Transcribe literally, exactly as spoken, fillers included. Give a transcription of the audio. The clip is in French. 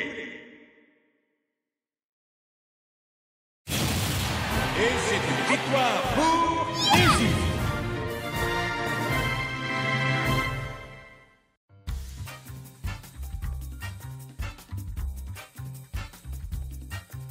Et c'est une victoire pour l'Égypte.